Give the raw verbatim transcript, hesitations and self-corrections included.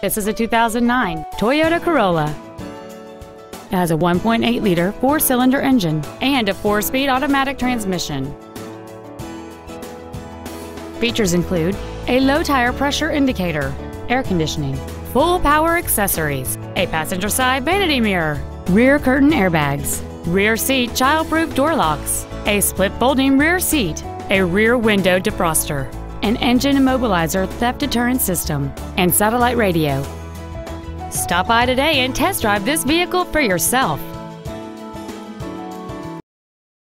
This is a two thousand nine Toyota Corolla. It has a one point eight liter four-cylinder engine and a four-speed automatic transmission. Features include a low-tire pressure indicator, air conditioning, full-power accessories, a passenger-side vanity mirror, rear curtain airbags, rear seat child-proof door locks, a split-folding rear seat, a rear window defroster, an engine immobilizer theft deterrent system, and satellite radio. Stop by today and test drive this vehicle for yourself.